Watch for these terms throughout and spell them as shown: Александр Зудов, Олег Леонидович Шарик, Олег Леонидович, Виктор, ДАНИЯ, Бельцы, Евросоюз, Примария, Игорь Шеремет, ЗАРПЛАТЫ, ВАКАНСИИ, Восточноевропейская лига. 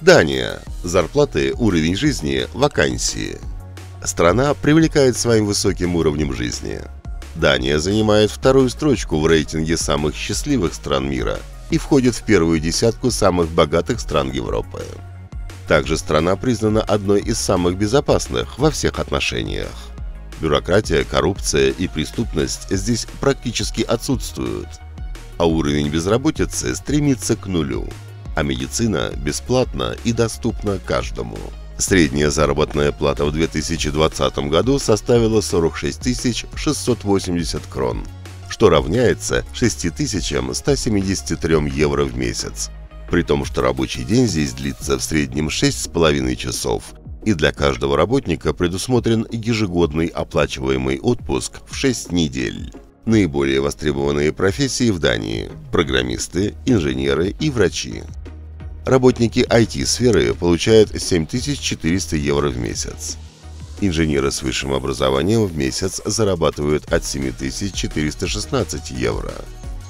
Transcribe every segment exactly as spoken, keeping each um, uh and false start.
Дания. Зарплаты, уровень жизни, вакансии. Страна привлекает своим высоким уровнем жизни. Дания занимает вторую строчку в рейтинге самых счастливых стран мира и входит в первую десятку самых богатых стран Европы. Также страна признана одной из самых безопасных во всех отношениях. Бюрократия, коррупция и преступность здесь практически отсутствуют, а уровень безработицы стремится к нулю, а медицина бесплатна и доступна каждому. Средняя заработная плата в две тысячи двадцатом году составила сорок шесть тысяч шестьсот восемьдесят крон, что равняется шести тысячам ста семидесяти трём евро в месяц, при том, что рабочий день здесь длится в среднем шесть с половиной часов, и для каждого работника предусмотрен ежегодный оплачиваемый отпуск в шесть недель. Наиболее востребованные профессии в Дании – программисты, инженеры и врачи. Работники ай ти-сферы получают семь тысяч четыреста евро в месяц. Инженеры с высшим образованием в месяц зарабатывают от семи тысяч четырёхсот шестнадцати евро,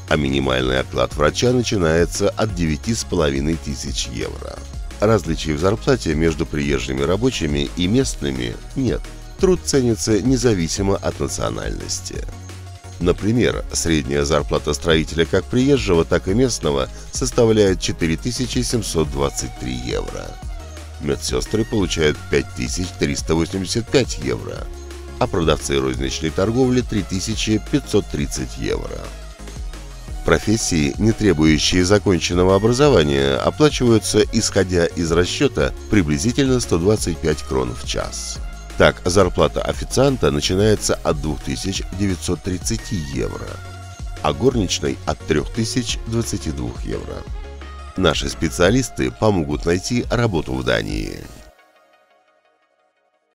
а минимальный оклад врача начинается от девяти с половиной тысяч евро. Различий в зарплате между приезжими рабочими и местными нет. Труд ценится независимо от национальности. Например, средняя зарплата строителя как приезжего, так и местного составляет четыре тысячи семьсот двадцать три евро. Медсестры получают пять тысяч триста восемьдесят пять евро, а продавцы розничной торговли – три тысячи пятьсот тридцать евро. Профессии, не требующие законченного образования, оплачиваются, исходя из расчета, приблизительно сто двадцать пять крон в час. Так, зарплата официанта начинается от двух тысяч девятисот тридцати евро, а горничной – от трёх тысяч двадцати двух евро. Наши специалисты помогут найти работу в Дании.